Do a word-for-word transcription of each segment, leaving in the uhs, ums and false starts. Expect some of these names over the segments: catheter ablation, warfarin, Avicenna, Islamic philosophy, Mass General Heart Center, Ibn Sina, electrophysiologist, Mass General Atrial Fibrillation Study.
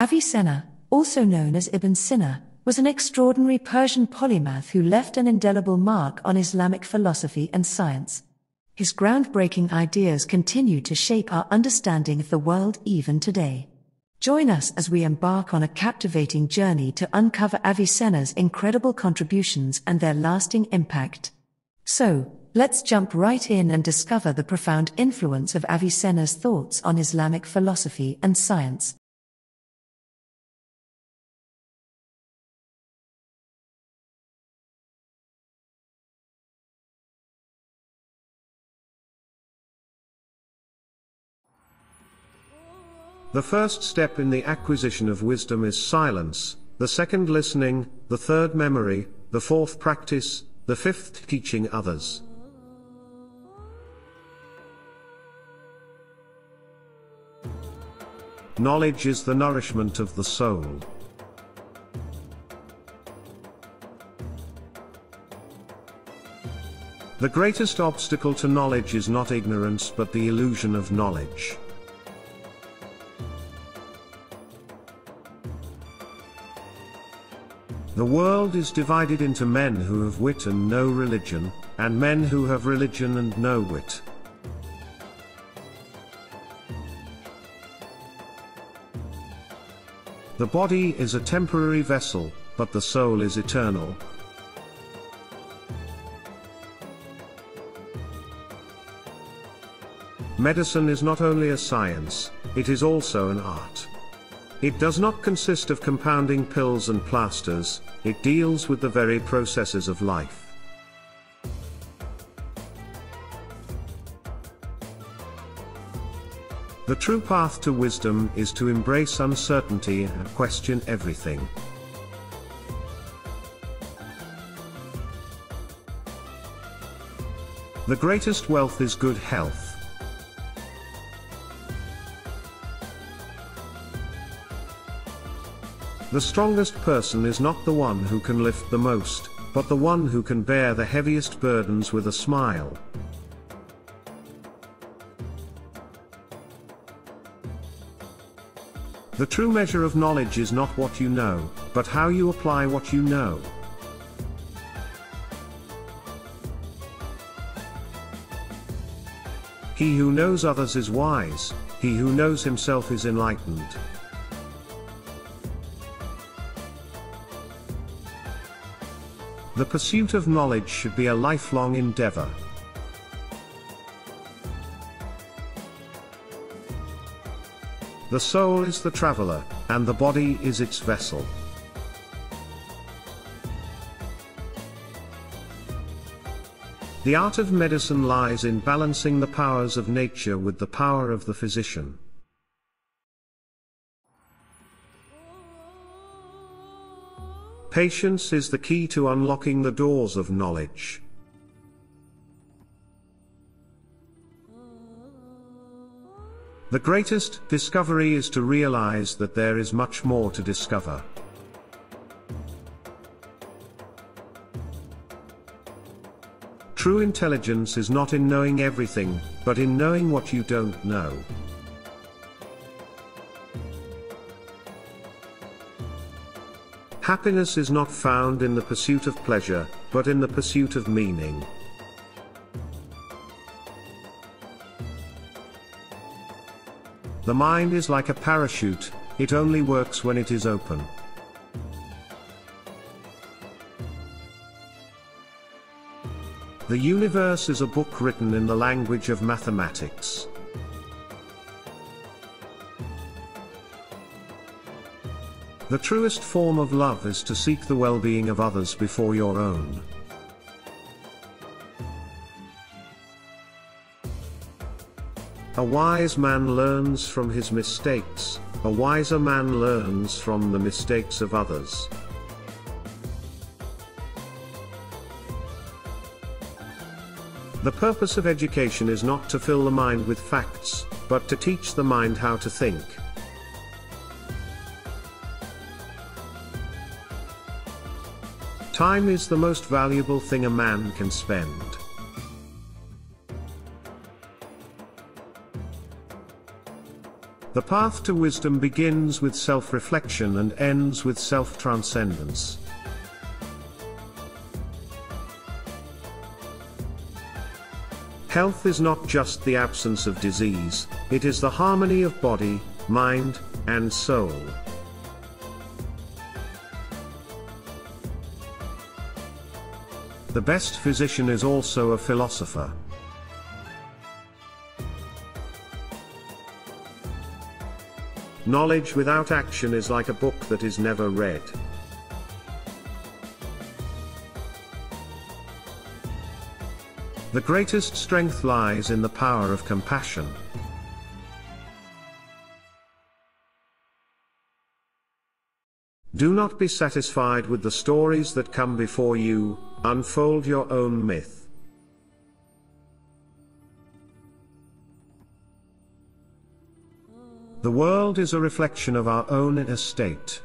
Avicenna, also known as Ibn Sina, was an extraordinary Persian polymath who left an indelible mark on Islamic philosophy and science. His groundbreaking ideas continue to shape our understanding of the world even today. Join us as we embark on a captivating journey to uncover Avicenna's incredible contributions and their lasting impact. So, let's jump right in and discover the profound influence of Avicenna's thoughts on Islamic philosophy and science. The first step in the acquisition of wisdom is silence, the second listening, the third memory, the fourth practice, the fifth teaching others. Knowledge is the nourishment of the soul. The greatest obstacle to knowledge is not ignorance but the illusion of knowledge. The world is divided into men who have wit and no religion, and men who have religion and no wit. The body is a temporary vessel, but the soul is eternal. Medicine is not only a science, it is also an art. It does not consist of compounding pills and plasters, it deals with the very processes of life. The true path to wisdom is to embrace uncertainty and question everything. The greatest wealth is good health. The strongest person is not the one who can lift the most, but the one who can bear the heaviest burdens with a smile. The true measure of knowledge is not what you know, but how you apply what you know. He who knows others is wise, he who knows himself is enlightened. The pursuit of knowledge should be a lifelong endeavor. The soul is the traveler, and the body is its vessel. The art of medicine lies in balancing the powers of nature with the power of the physician. Patience is the key to unlocking the doors of knowledge. The greatest discovery is to realize that there is much more to discover. True intelligence is not in knowing everything, but in knowing what you don't know. Happiness is not found in the pursuit of pleasure, but in the pursuit of meaning. The mind is like a parachute, it only works when it is open. The universe is a book written in the language of mathematics. The truest form of love is to seek the well-being of others before your own. A wise man learns from his mistakes, a wiser man learns from the mistakes of others. The purpose of education is not to fill the mind with facts, but to teach the mind how to think. Time is the most valuable thing a man can spend. The path to wisdom begins with self-reflection and ends with self-transcendence. Health is not just the absence of disease, it is the harmony of body, mind, and soul. The best physician is also a philosopher. Knowledge without action is like a book that is never read. The greatest strength lies in the power of compassion. Do not be satisfied with the stories that come before you, unfold your own myth. The world is a reflection of our own inner state.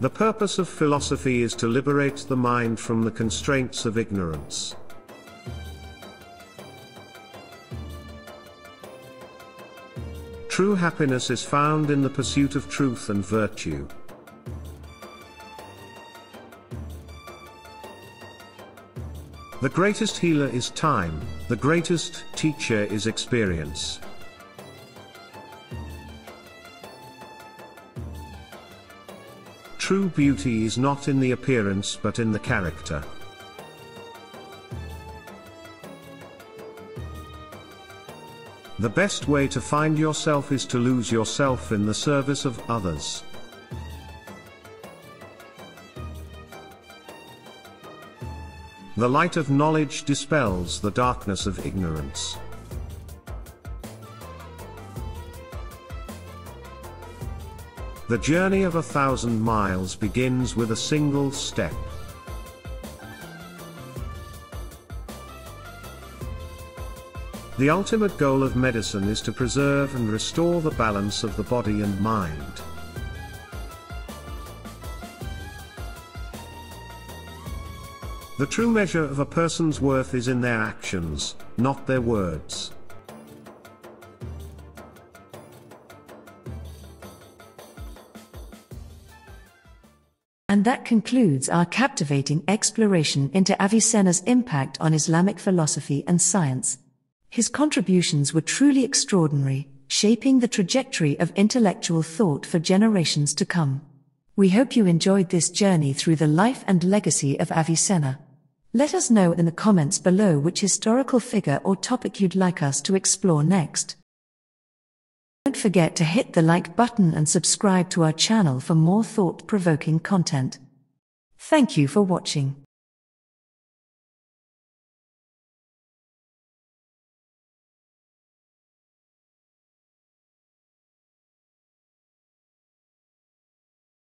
The purpose of philosophy is to liberate the mind from the constraints of ignorance. True happiness is found in the pursuit of truth and virtue. The greatest healer is time, the greatest teacher is experience. True beauty is not in the appearance but in the character. The best way to find yourself is to lose yourself in the service of others. The light of knowledge dispels the darkness of ignorance. The journey of a thousand miles begins with a single step. The ultimate goal of medicine is to preserve and restore the balance of the body and mind. The true measure of a person's worth is in their actions, not their words. And that concludes our captivating exploration into Avicenna's impact on Islamic philosophy and science. His contributions were truly extraordinary, shaping the trajectory of intellectual thought for generations to come. We hope you enjoyed this journey through the life and legacy of Avicenna. Let us know in the comments below which historical figure or topic you'd like us to explore next. Don't forget to hit the like button and subscribe to our channel for more thought-provoking content. Thank you for watching.